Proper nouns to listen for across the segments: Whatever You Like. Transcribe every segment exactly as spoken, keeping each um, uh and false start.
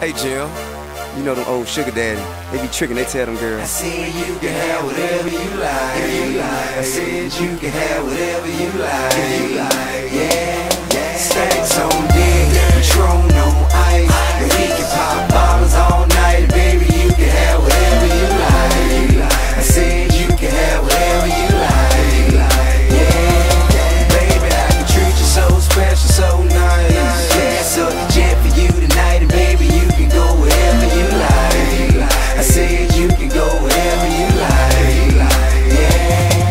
Hey, Jill, you know them old sugar daddy, they be tricking, they tell them girls. I said you can have whatever you like, if you like. I said you can have whatever you like, if you like, yeah, yeah. Stacks on dick, Patron on ice, and we can pop bottles all night. Baby, you can have whatever you like, I said you can have whatever you like, yeah. Baby, I can treat you so special, so nice, yeah, so legit for you tonight, and baby, you can go wherever you like. I said you can go wherever you like, yeah.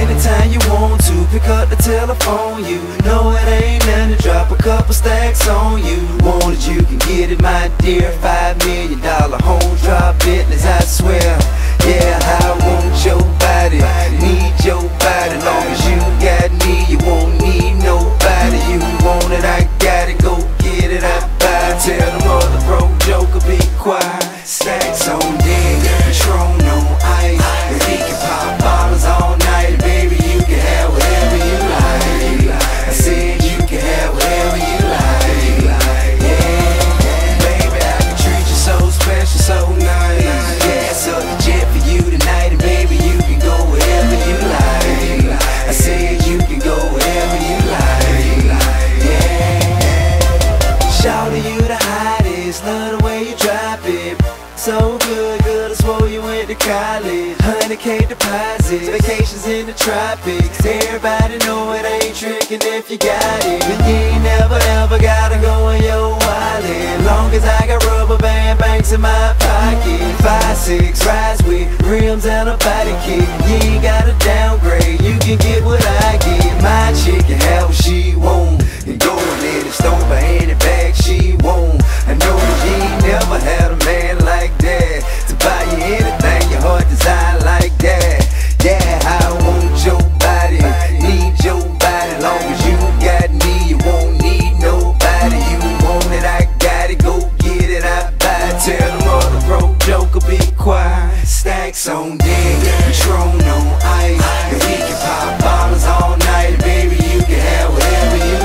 Anytime you want to, pick up the telephone, you know it ain't nothing to drop a couple stacks on you. Want it, you can get it, my dear. Five million dollar home drop business, I swear. Yeah, I want your body, need your body. Long as you got me, you won't need nobody. You want it, I got it, go get it, I buy. Tell them all the broke joker, be quiet. Stacks on deck, Patron on ice, and we can pop bottles all night. Baby, you can have whatever you like, I said you can have whatever you like, yeah. Baby, I can treat you so special, so nice, yeah, so legit for you tonight. And baby, you can go wherever you like, I said you can go wherever you like, yeah. Shout to you the hottest, love the way you drop it. So good, good, I swore you went to college. One hundred K deposits, vacations in the tropics. Everybody know it ain't tricking if you got it, and you ain't never ever gotta go in your wallet. Long as I got rubber band banks in my pocket. Five, six, rides with rims and a body kick. You ain't gotta downgrade, you can get what I get. My chick can have what she want, and go and let it stomp her in the bag she want. I know that you ain't never had a man like that, to buy you anything your heart desire like that. Yeah, I want your body, need your body. Long as you got me, you won't need nobody. You want it, I got it, go get it, I buy. Tell them all the broke joker, be quiet. Stacks on deck, Patron on ice, and we can pop bottles all night. Baby, you can have whatever you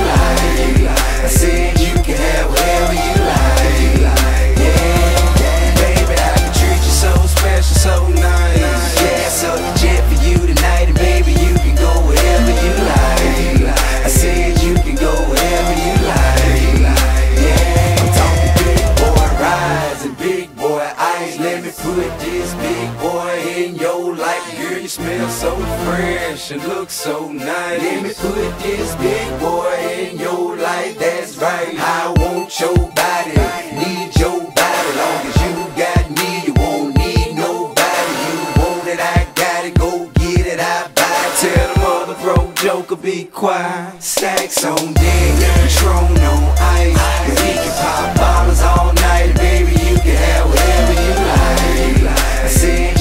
like, I said you can have whatever you like, yeah. Baby, I can treat you so special, so nice, yeah, so legit for you tonight. And baby, you can go wherever you like, I said you can go wherever you like, yeah. I'm talking big boy rides and big boy ice. Let me put this big boy in your life. Girl, you smell so fresh and look so nice. Let me put this big boy in your life. That's right, I want your body, need your body. Long as you got me, you won't need nobody. You want it, I got it, go get it, I buy. Tell them all the broke joker, be quiet. Stacks on deck, Patron on ice, and we can pop bottles all night. Baby, you can have whatever you like, I said